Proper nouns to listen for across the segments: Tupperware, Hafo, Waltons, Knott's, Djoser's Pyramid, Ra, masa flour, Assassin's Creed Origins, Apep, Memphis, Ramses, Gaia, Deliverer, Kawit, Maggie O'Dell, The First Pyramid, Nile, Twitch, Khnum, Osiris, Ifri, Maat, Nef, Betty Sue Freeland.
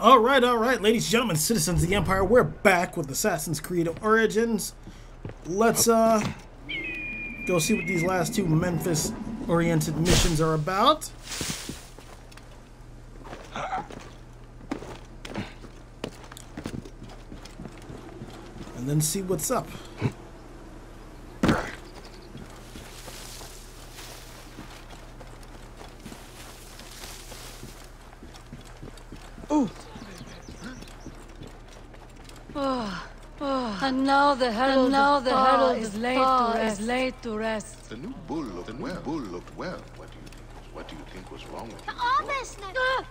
All right, ladies and gentlemen, citizens of the Empire, we're back with Assassin's Creed Origins. Let's go see what these last two Memphis-oriented missions are about. And then see what's up. And now the herald is laid to rest. The new bull looked well. What do you think was wrong with you? Yeah.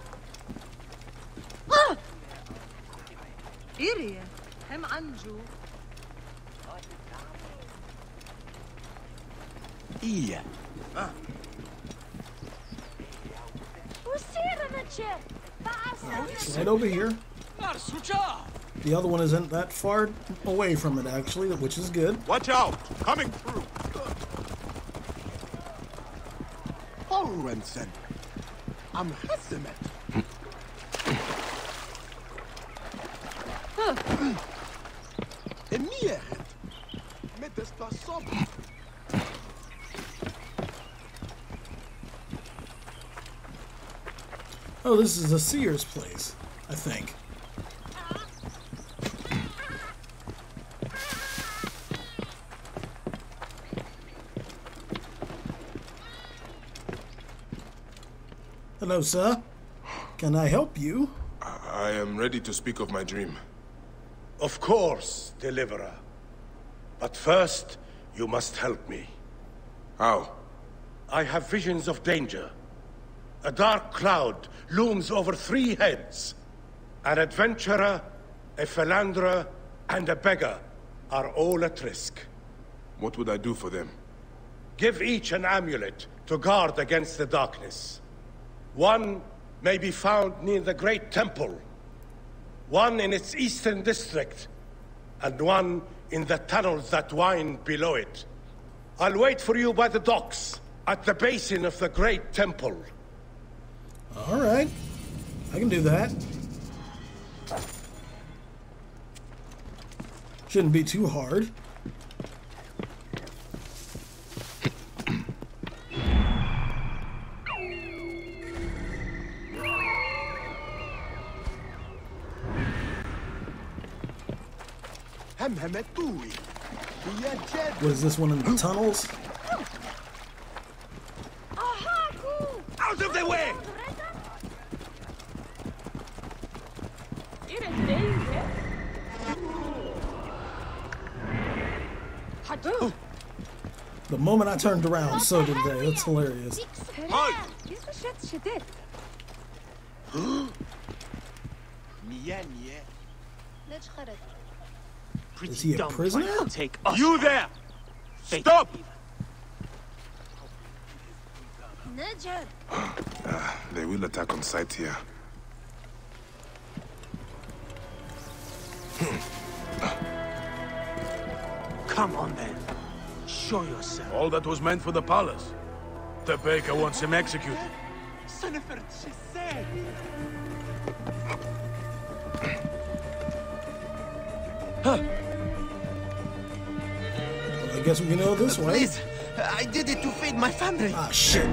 It's right over here. The other one isn't that far away from it, actually, which is good. Watch out! Coming through! Orensen! I'm Hesimet! Emir! Medestasob! Oh, this is a seer's place, I think. Hello, sir. Can I help you? I am ready to speak of my dream. Of course, Deliverer. But first, you must help me. How? I have visions of danger. A dark cloud looms over three heads. An adventurer, a philanderer, and a beggar are all at risk. What would I do for them? Give each an amulet to guard against the darkness. One may be found near the Great Temple, one in its eastern district, and one in the tunnels that wind below it. I'll wait for you by the docks, at the basin of the Great Temple. All right. I can do that. Shouldn't be too hard. What is this one in the tunnels? Out of the way! The moment I turned around, so did they. That's hilarious. Is he a prisoner? You there! Stop! They will attack on sight here. Come on then. Show yourself. All that was meant for the palace. The baker wants him executed. Huh. I guess we know this way. Please, I did it to feed my family. Ah, shit.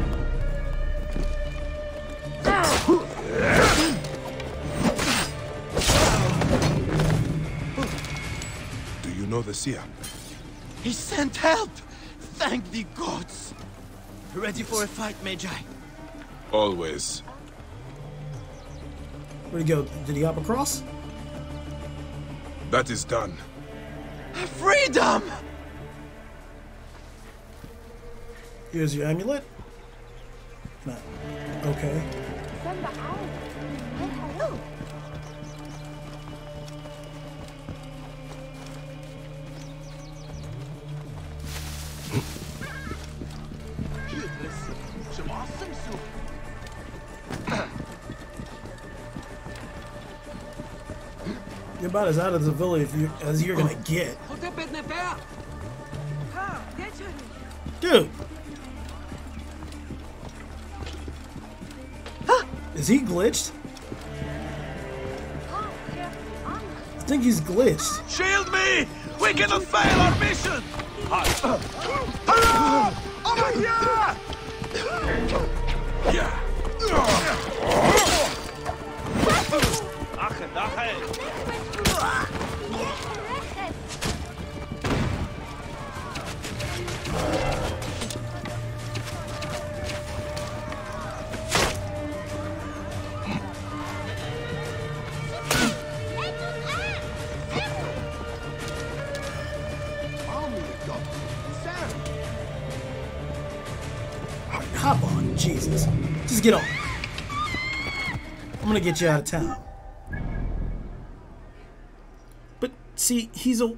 Do you know the seer? He sent help. Thank the gods. Ready for a fight, Magi? Always. Where'd he go? Did he hop across? That is done. Freedom! Here's your amulet. No. Okay. You're about as out of the village as you're gonna get. Dude! Is he glitched? I think he's glitched. Shield me! We cannot fail our mission! Over here! Hop on, Jesus. Just get on. I'm gonna get you out of town. But see, he's a...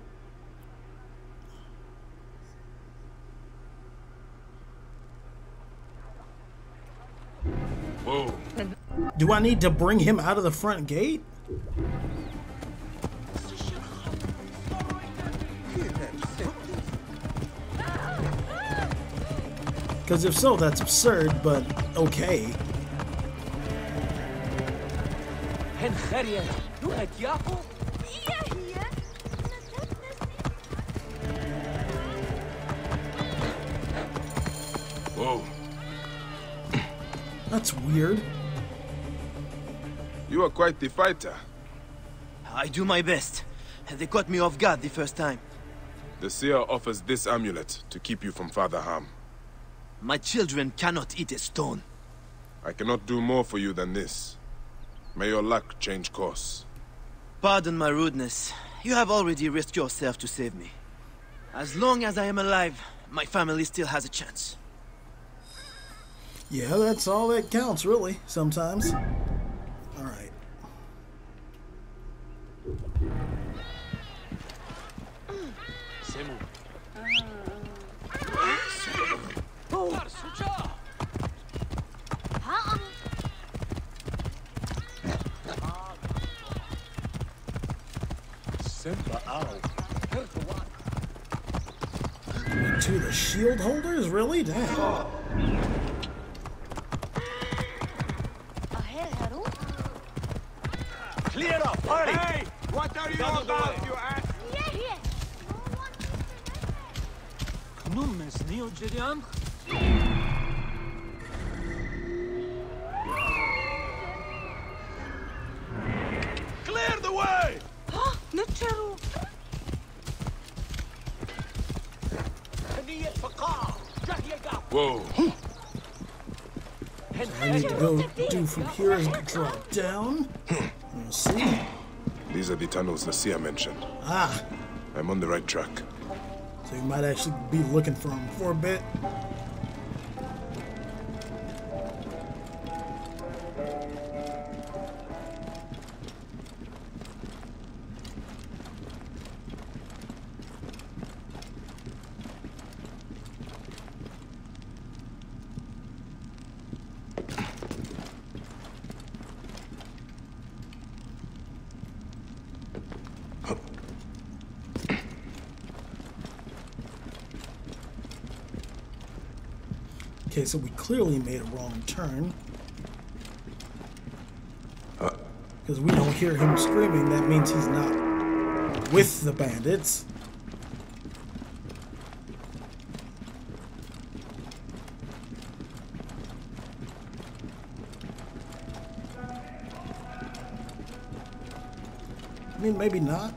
Whoa. Do I need to bring him out of the front gate? Because if so, that's absurd, but okay. Whoa. That's weird. You are quite the fighter. I do my best. They caught me off guard the first time. The seer offers this amulet to keep you from further harm. My children cannot eat a stone. I cannot do more for you than this. May your luck change course. Pardon my rudeness. You have already risked yourself to save me. As long as I am alive, my family still has a chance. Yeah, that's all that counts, really, sometimes. All right. To the shield holders? Really? Damn. Clear up, party! Hey! What are you all about, you ass? Khnum is Neo Jediam. Clear the way! Huh? Not true. Whoa. I need to go do from here is drop down. We'll see. These are the tunnels the seer mentioned. Ah. I'm on the right track. So you might actually be looking for him for a bit. Okay, so we clearly made a wrong turn. Because we don't hear him screaming, that means he's not with the bandits. I mean, maybe not.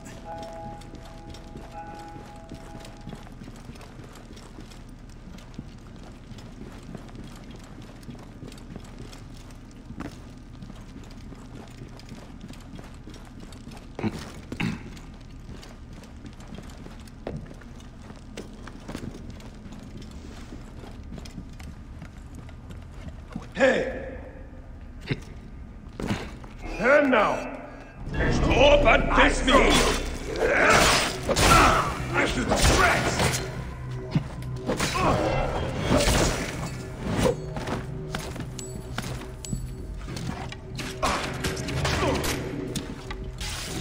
Hey! And now! Stop and taste me! I should rest!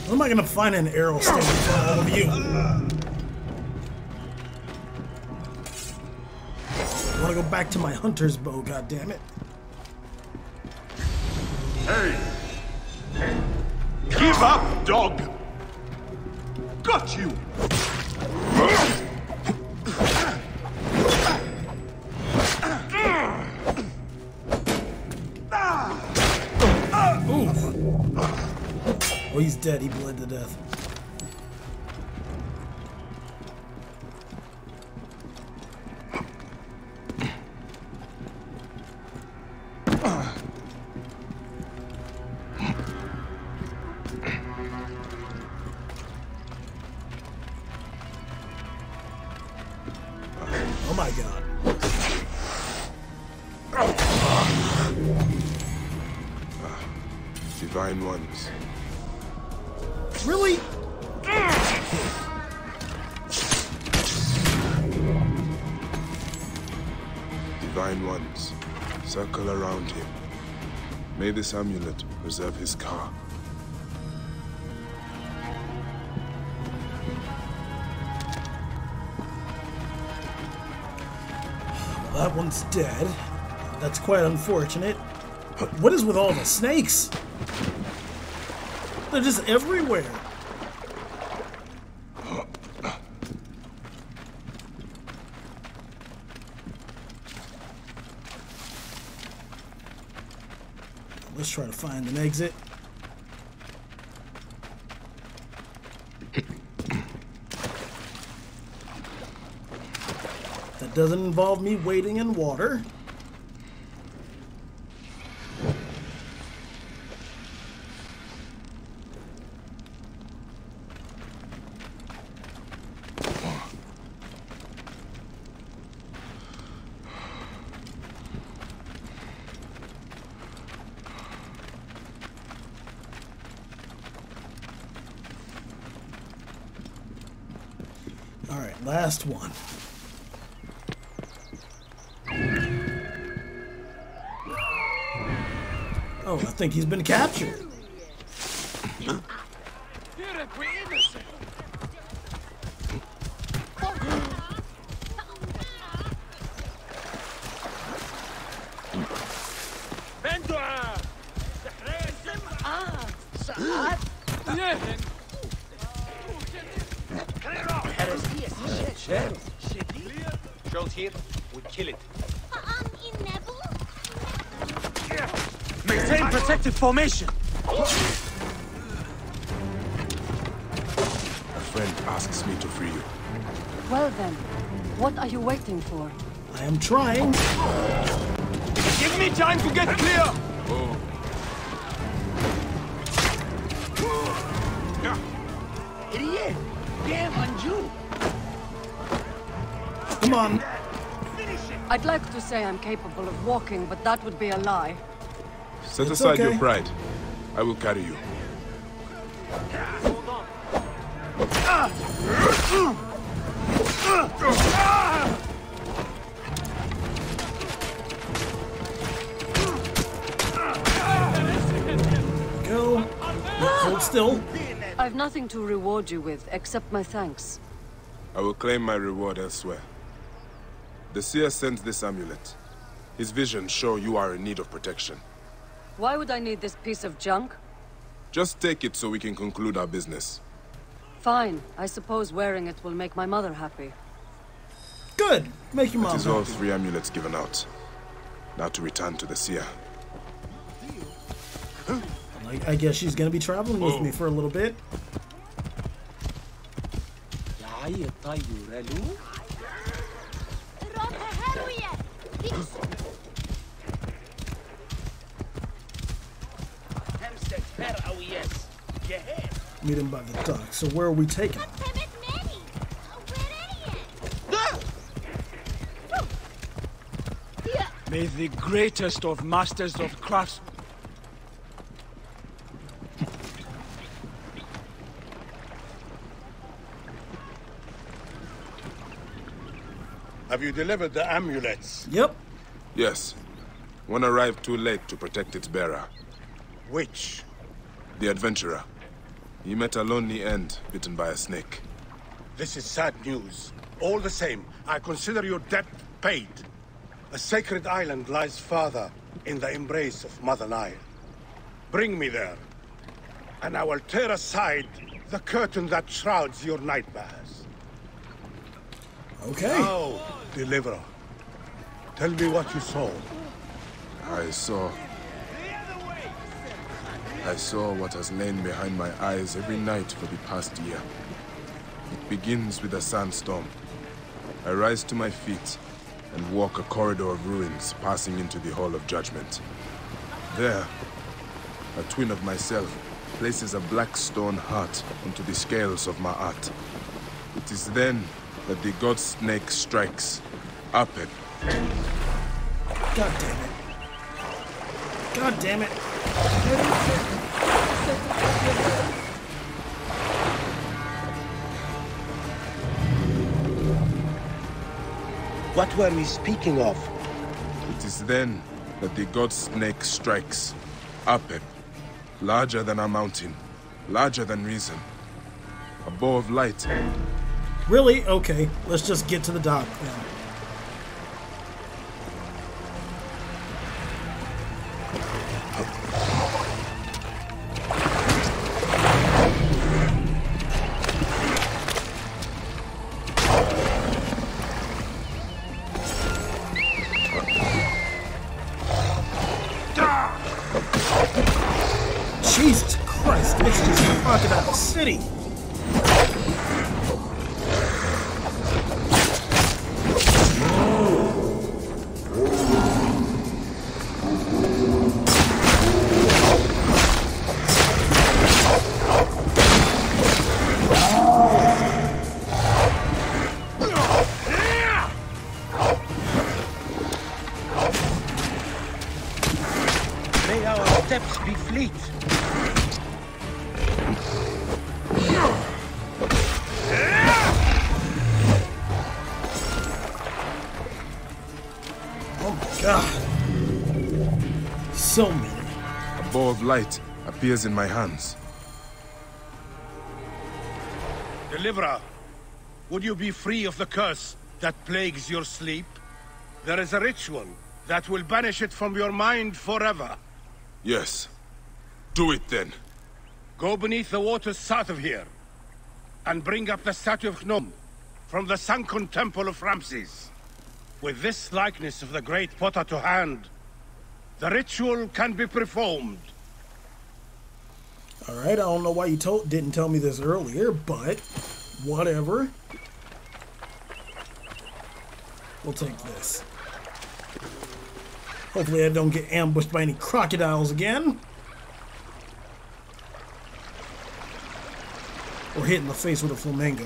When am I gonna find an arrow sticking for all of you? I wanna go back to my hunter's bow, goddammit. Hey! Give up, dog! Got you! Oh, he's dead. He bled to death. May this amulet preserve his car. Well, that one's dead. That's quite unfortunate. But what is with all the snakes? They're just everywhere. Let's try to find an exit. That doesn't involve me wading in water. Last one. Oh, I think he's been captured. Huh? Formation. A friend asks me to free you. Well then, what are you waiting for? I am trying. Give me time to get clear. Oh. Come on. I'd like to say I'm capable of walking, but that would be a lie. Set aside your pride. I will carry you. Hold on. Go. Hold still. I've nothing to reward you with except my thanks. I will claim my reward elsewhere. The seer sends this amulet. His visions show you are in need of protection. Why would I need this piece of junk? Just take it so we can conclude our business. Fine. I suppose wearing it will make my mother happy. Good! Make your mom happy. That is all 3 amulets given out. Now to return to the seer. I guess she's gonna be traveling with me for a little bit. Meet him by the dock. So where are we taking him? May the greatest of masters of crafts. Have you delivered the amulets? Yep. Yes. One arrived too late to protect its bearer. Which? The adventurer. He met a lonely end, bitten by a snake. This is sad news. All the same, I consider your debt paid. A sacred island lies farther in the embrace of Mother Nile. Bring me there, and I will tear aside The curtain that shrouds your nightmares. Okay. Now, Deliverer, tell me what you saw. I saw what has lain behind my eyes every night for the past year. It begins with a sandstorm. I rise to my feet and walk a corridor of ruins passing into the Hall of Judgment. There, a twin of myself places a black stone heart onto the scales of Maat. It is then that the god snake strikes. Apep. God damn it. God damn it. What were we speaking of? It is then that the god snake strikes. Apep. Larger than a mountain. Larger than reason. A bow of light. Really? Okay. Let's just get to the dock then. Light appears in my hands. Deliverer, would you be free of the curse that plagues your sleep? There is a ritual that will banish it from your mind forever. Yes. Do it then. Go beneath the waters south of here and bring up the statue of Khnum from the sunken temple of Ramses. With this likeness of the great potter to hand, the ritual can be performed. All right, I don't know why you didn't tell me this earlier, but whatever. We'll take this. Hopefully I don't get ambushed by any crocodiles again. Or hit in the face with a flamingo.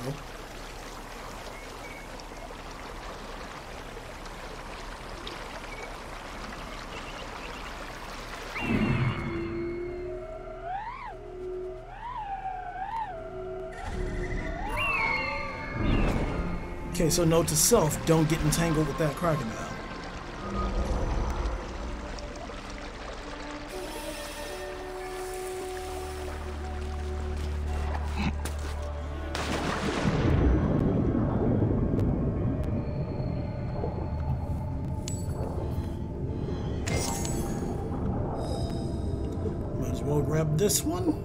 Okay, so note to self, don't get entangled with that crocodile. Might as well grab this one.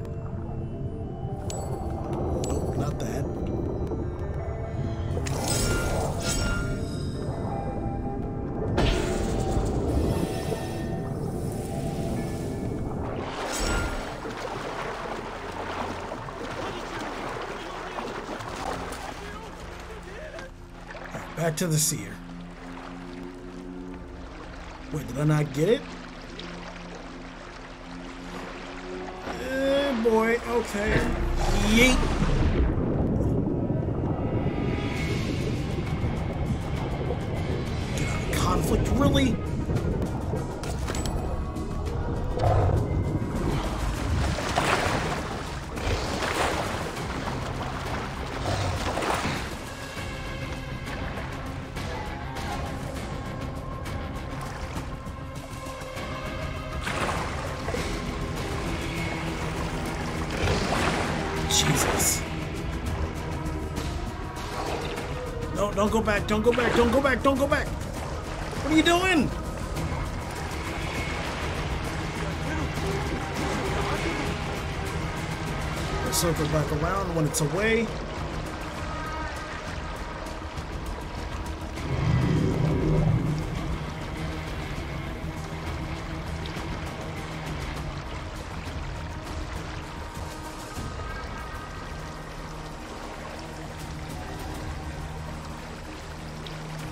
Back to the seer. Wait, did I not get it? Oh boy, okay. Yeet. Get out of conflict, really? Don't go back, don't go back, don't go back, don't go back. What are you doing? We'll circle back around when it's away.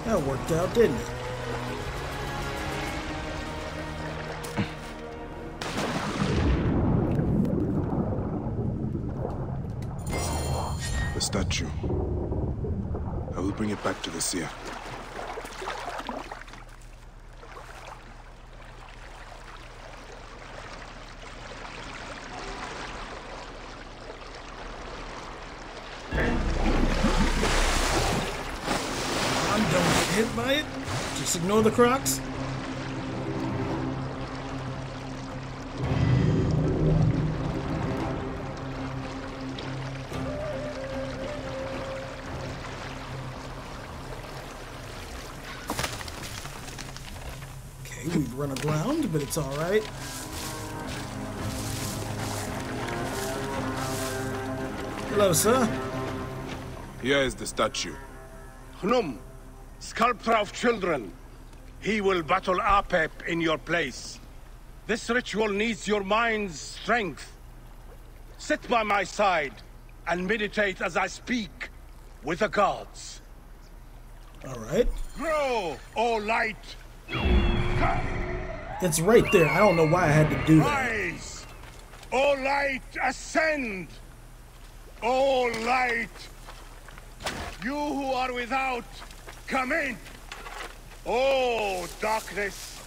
That worked out, didn't it? Statue. I will bring it back to the seer. I'm don't get hit by it. Just ignore the crocs. But it's all right. Hello, sir. Here is the statue. Khnum, sculptor of children. He will battle Apep in your place. This ritual needs your mind's strength. Sit by my side and meditate as I speak with the gods. All right. Grow, O light! It's right there. I don't know why I had to do that. Rise! O light, ascend! O light! You who are without, come in! O darkness!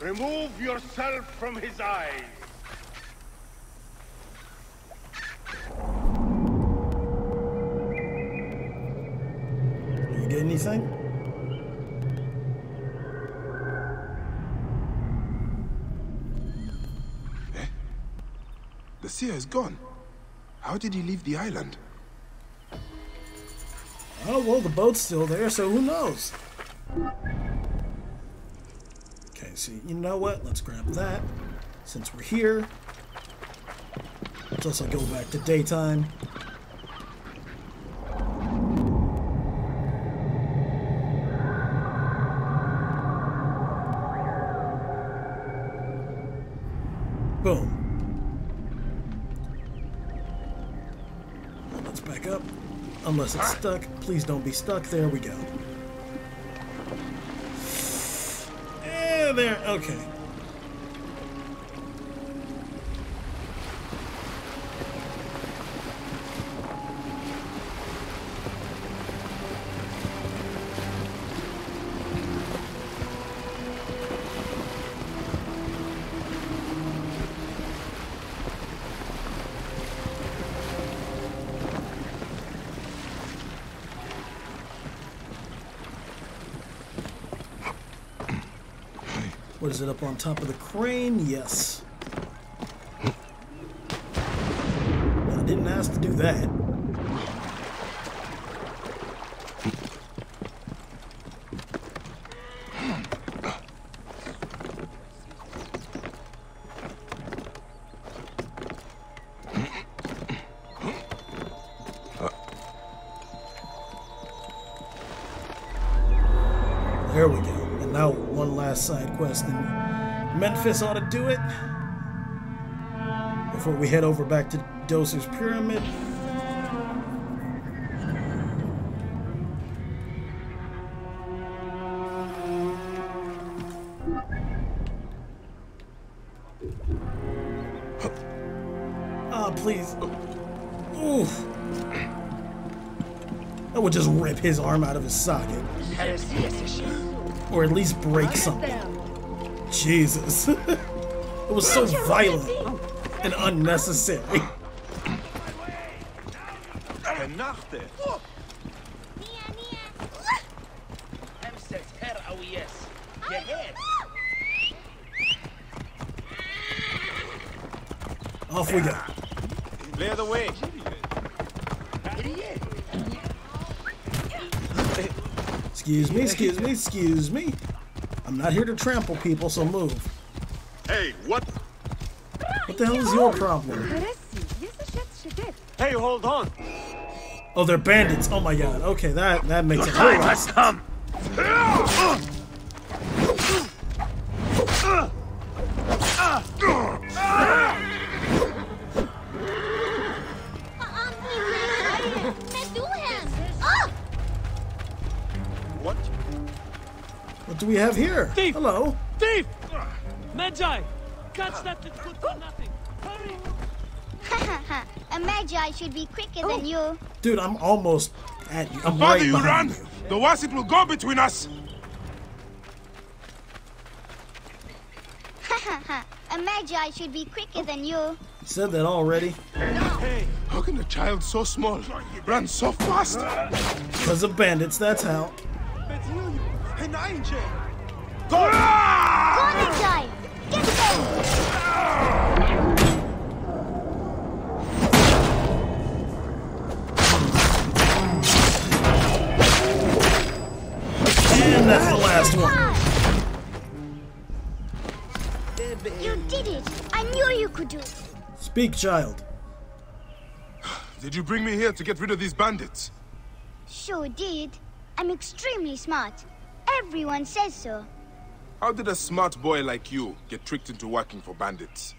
Remove yourself from his eyes! Do you get anything? The seer is gone. How did he leave the island? Oh, well, the boat's still there, so who knows? Okay, so you know what? Let's grab that, since we're here. Let's also go back to daytime. Boom. Unless it's stuck. Please don't be stuck. There we go. Yeah, there. Okay. What is it, up on top of the crane? Yes. I didn't ask to do that. Side quest and Memphis ought to do it before we head over back to Djoser's Pyramid. Ah, oh, please. Oof. That would just rip his arm out of his socket. Or at least break something. Jesus. It was so violent and unnecessary. Off we go. Clear the way. Excuse me, excuse me, excuse me. I'm not here to trample people, so move. Hey, what? What the hell is your problem? Hey, hold on. Oh, they're bandits. Oh my god. Okay, that makes a whole lot of sense. What? What do we have here? Thief. Hello. Thief! Magi! Catch that that's good for nothing. Hurry! A Magi should be quicker than you. Dude, I'm almost at you. I'm right behind you. The worse it will go between us. A Magi should be quicker than you. Said that already. Hey, how can a child so small run so fast? Because of bandits, that's how. Go! Magi! Get them! And that's the last one. You did it. I knew you could do it. Speak, child. Did you bring me here to get rid of these bandits? Sure did. I'm extremely smart. Everyone says so. How did a smart boy like you get tricked into working for bandits?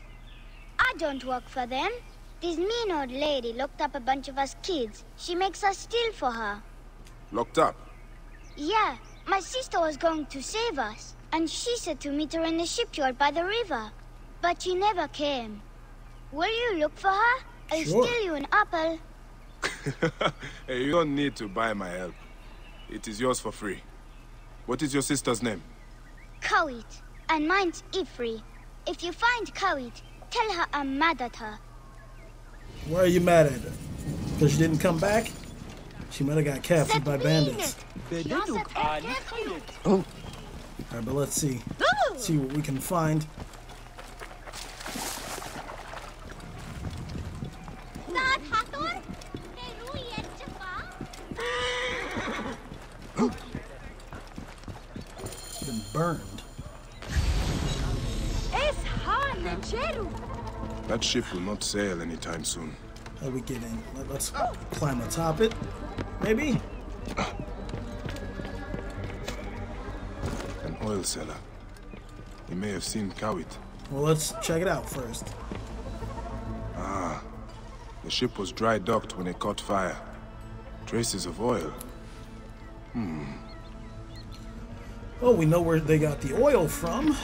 I don't work for them. This mean old lady locked up a bunch of us kids. She makes us steal for her. Locked up? Yeah. My sister was going to save us, and she said to meet her in the shipyard by the river. But she never came. Will you look for her? I'll steal you an apple. Hey, you don't need to buy my help. It is yours for free. What is your sister's name? Kawit, and mine's Ifri. If you find Kawit, tell her I'm mad at her. Why are you mad at her? Because she didn't come back? She might have got captured by bandits. All right, but let's see. See what we can find. Been burned. That ship will not sail anytime soon. How do we get in? Let's climb atop it. Maybe? An oil seller. You may have seen Kawit. Well, let's check it out first. Ah. The ship was dry docked when it caught fire. Traces of oil. Well, we know where they got the oil from. Is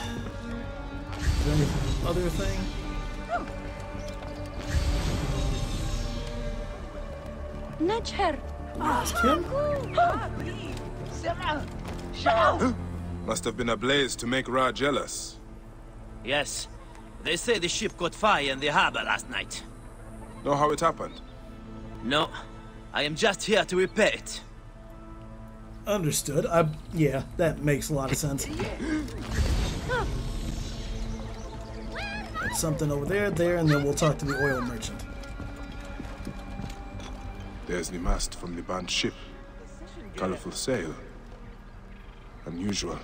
there any other thing? Ask him? Must have been a blaze to make Ra jealous. Yes. They say the ship caught fire in the harbor last night. Know how it happened? No. I am just here to repair it. Understood. Yeah, that makes a lot of sense. That's something over there, and then we'll talk to the oil merchant. There's the mast from the burnt ship. Colorful sail. Unusual.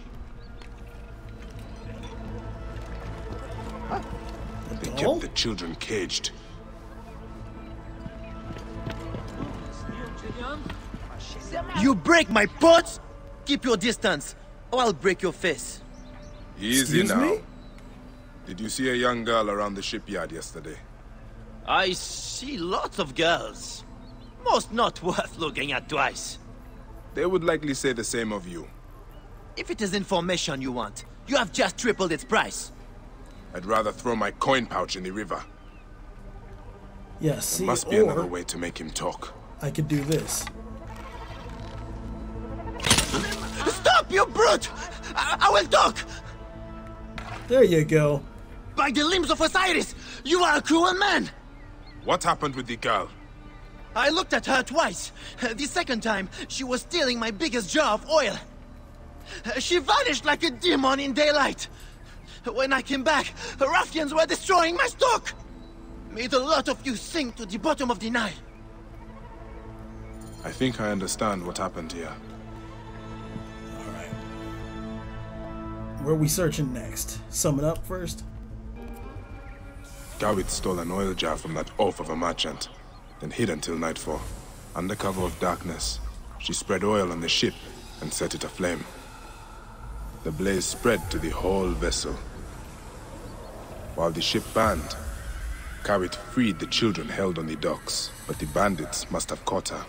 They kept the children caged. You break my pots? Keep your distance, or I'll break your face. Easy now. Did you see a young girl around the shipyard yesterday? I see lots of girls. Most not worth looking at twice. They would likely say the same of you. If it is information you want, you have just tripled its price. I'd rather throw my coin pouch in the river. Yes, there must be another way to make him talk. I could do this. Stop, you brute! I will talk! There you go. By the limbs of Osiris, you are a cruel man! What happened with the girl? I looked at her twice. The second time, she was stealing my biggest jar of oil. She vanished like a demon in daylight. When I came back, the ruffians were destroying my stock. May the lot of you sink to the bottom of the Nile. I think I understand what happened here. All right. Where are we searching next? Sum it up first. Kawit stole an oil jar from that oaf of a merchant. and hid until nightfall. Under cover of darkness, she spread oil on the ship and set it aflame. The blaze spread to the whole vessel. While the ship burned, Kawit freed the children held on the docks, but the bandits must have caught her.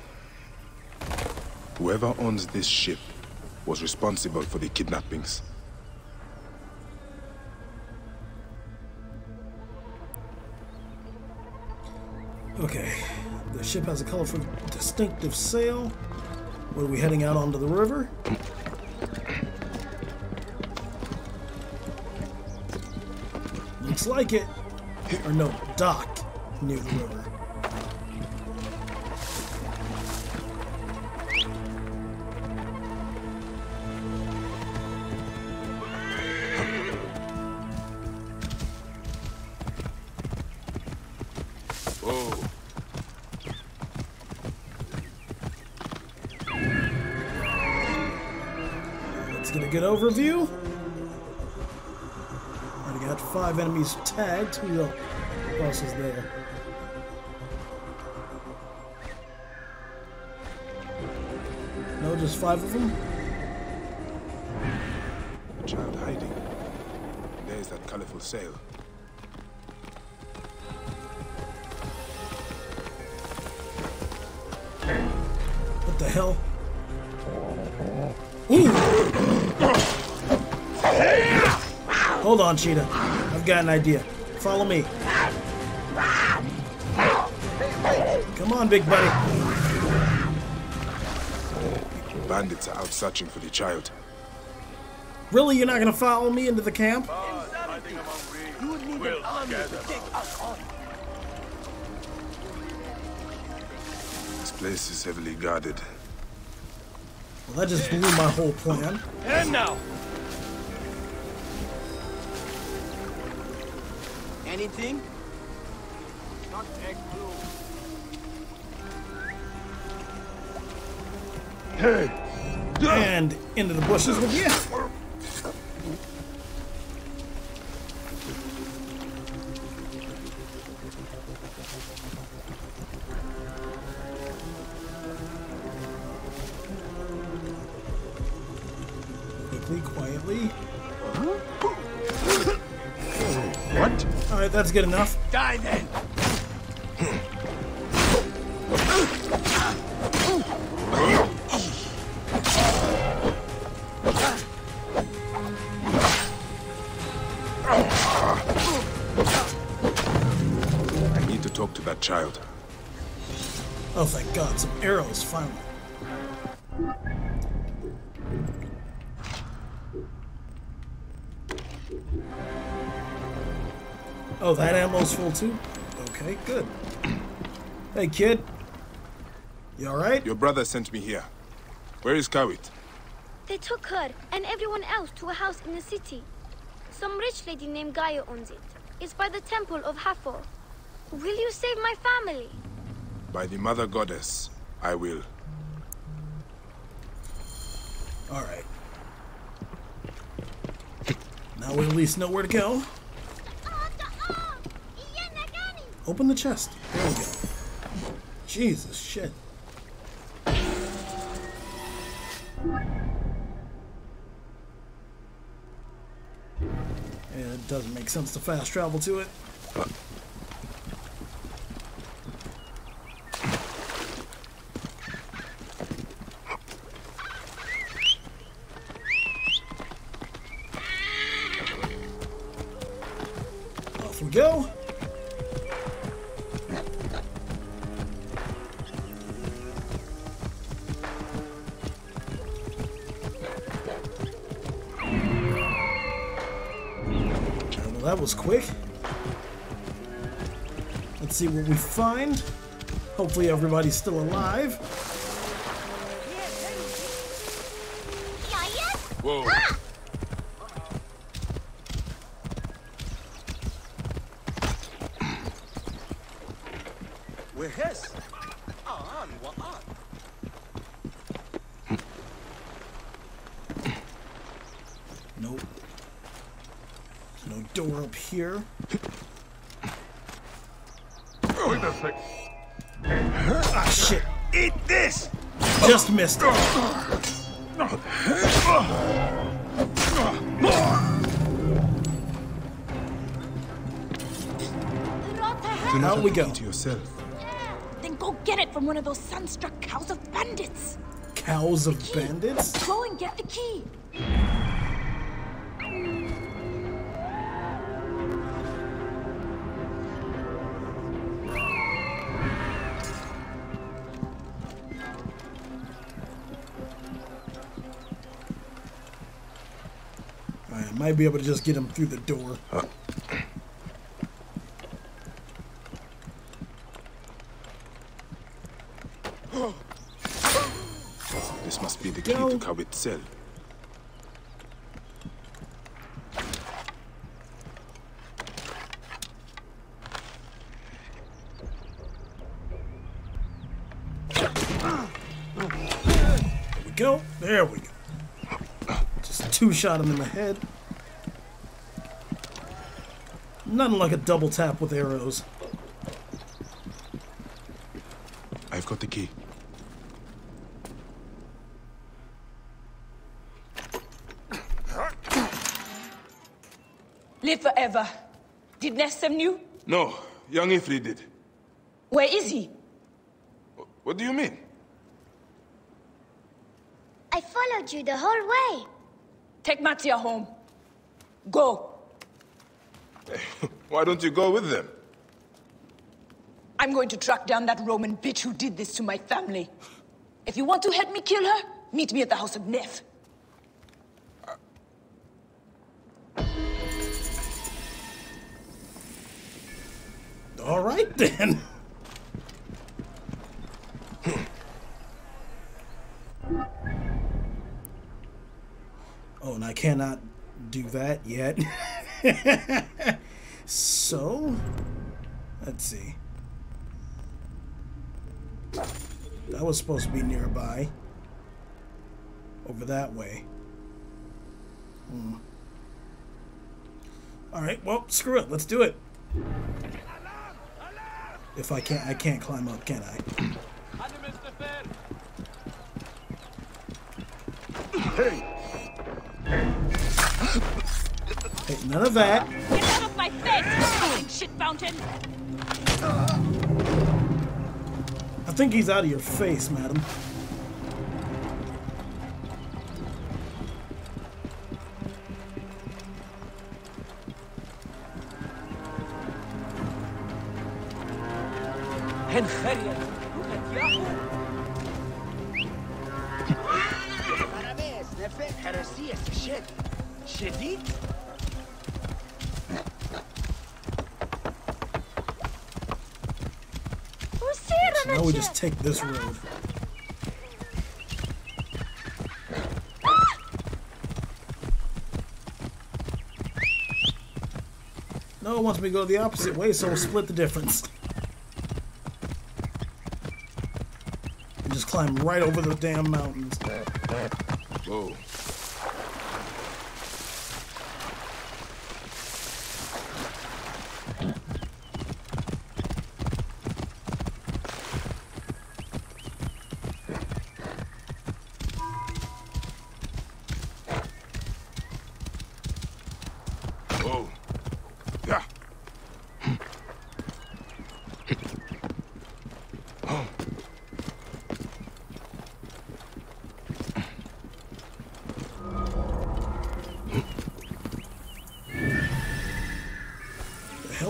Whoever owns this ship was responsible for the kidnappings. Okay, the ship has a colorful, distinctive sail. Were we heading out onto the river? Looks like it. Or no, dock near the river. Overview. Already got 5 enemies tagged. Who the boss is there? No, just 5 of them. A child hiding. There's that colorful sail. What the hell? Hold on, Cheetah. I've got an idea. Follow me. Come on, big buddy. The bandits are out searching for the child. Really? You're not going to follow me into the camp? You would need an army to take us on. This place is heavily guarded. Well, that just blew my whole plan. And now. Anything? Not egg blue. And into the bushes with you. Quickly, quietly. That's good enough. Die then. I need to talk to that child. Oh, thank God, some arrows finally. Oh, that ammo's full too? Okay, good. Hey, kid. You alright? Your brother sent me here. Where is Kawit? They took her and everyone else to a house in the city. Some rich lady named Gaia owns it. It's by the temple of Hafo. Will you save my family? By the mother goddess, I will. Alright. Now we at least know where to go. Open the chest. There we go. Jesus shit. It doesn't make sense to fast travel to it. Off we go. That was quick. Let's see what we find. Hopefully everybody's still alive. Whoa. Ah! Here. Wait a sec. Ah, shit. Eat this! Just missed it. Out we go. To yourself. Then go get it from one of those sunstruck cows of bandits. Cows of bandits? Go and get the key. I might be able to just get him through the door. This must be the key to Kawit's cell. There we go. There we go. Just two-shot him in the head. Nothing like a double tap with arrows. I've got the key. Live forever. Did Nef send you? No, young Ifri did. Where is he? What do you mean? I followed you the whole way. Take Matia home. Go. Why don't you go with them? I'm going to track down that Roman bitch who did this to my family. If you want to help me kill her, meet me at the house of Nef. All right, then. Oh, and I cannot do that yet. So, let's see. That was supposed to be nearby. Over that way. All right, well, screw it. Let's do it. If I can't climb up, can I? Hey, none of that. Get out of my face, shit fountain! I think he's out of your face, madam. Now we just take this road. No one wants me to go the opposite way, so we'll split the difference. And just climb right over the damn mountains. Whoa.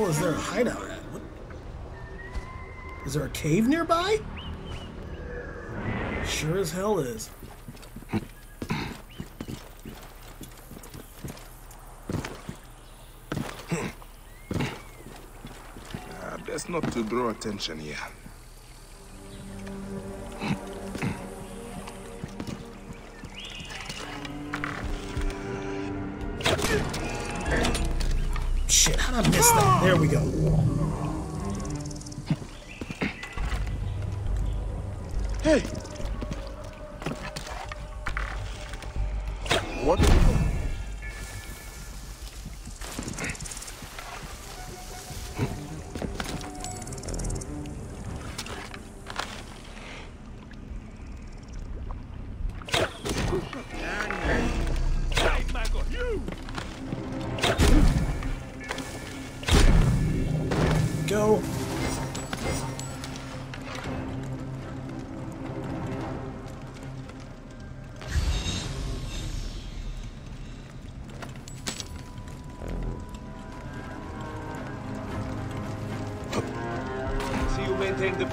Is there a hideout at? What? Is there a cave nearby? Sure as hell is. Best not to draw attention here. I missed that. There we go. Hey! What? Go.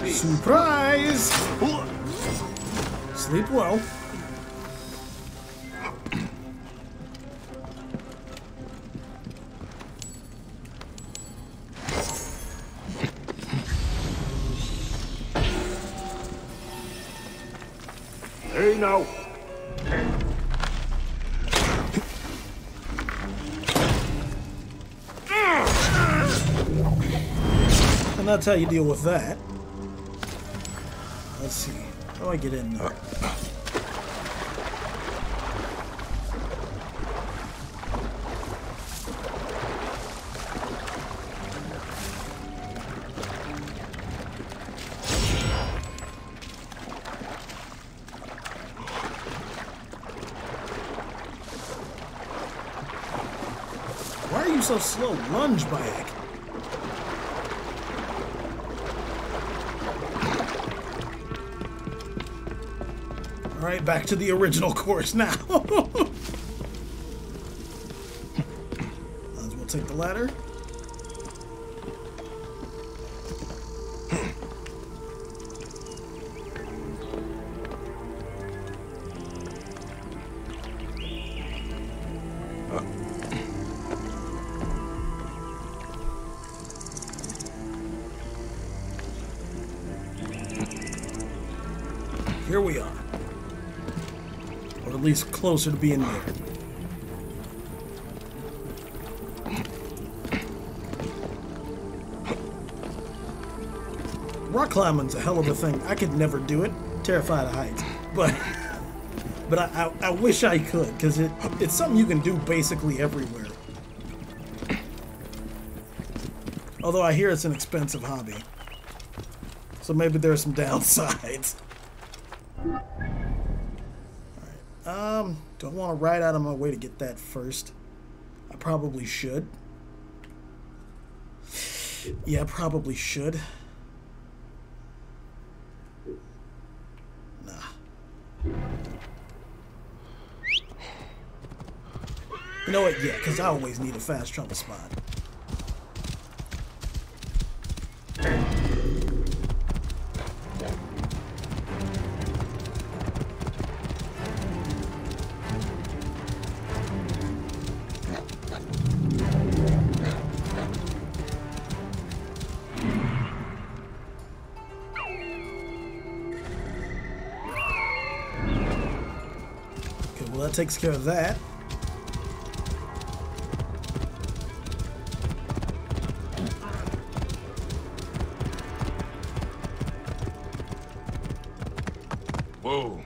Surprise! Sleep well. Hey now! And that's how you deal with that. Let's see. How do I get in there? Why are you so slow? Lunge, bike. Right back to the original course now. Might as well take the ladder. Here we are. At least closer to being there. Rock climbing's a hell of a thing. I could never do it. Terrified of heights, but I wish I could, because it's something you can do basically everywhere. Although I hear it's an expensive hobby, so maybe there are some downsides. Don't want to ride out of my way to get that first. I probably should. Yeah, I probably should. Nah. You know what? Yeah, because I always need a fast travel spot. Takes care of that. Whoa.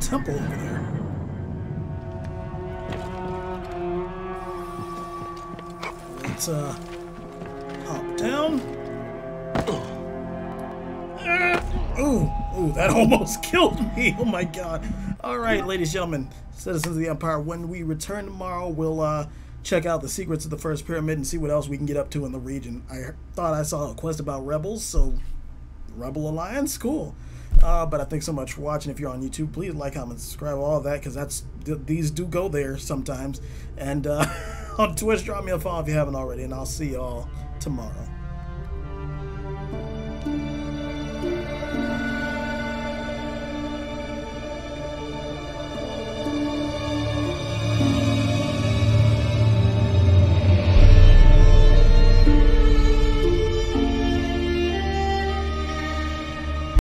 Temple over there. Let's hop down. Ooh, that almost killed me. Oh my god. Alright, ladies and gentlemen, citizens of the Empire, when we return tomorrow, we'll check out the secrets of the first pyramid and see what else we can get up to in the region. I thought I saw a quest about rebels, so Rebel Alliance, cool. But I thank so much for watching. If you're on YouTube, please like, comment, subscribe, all that, because these do go there sometimes. And on Twitch, drop me a follow if you haven't already, and I'll see y'all tomorrow.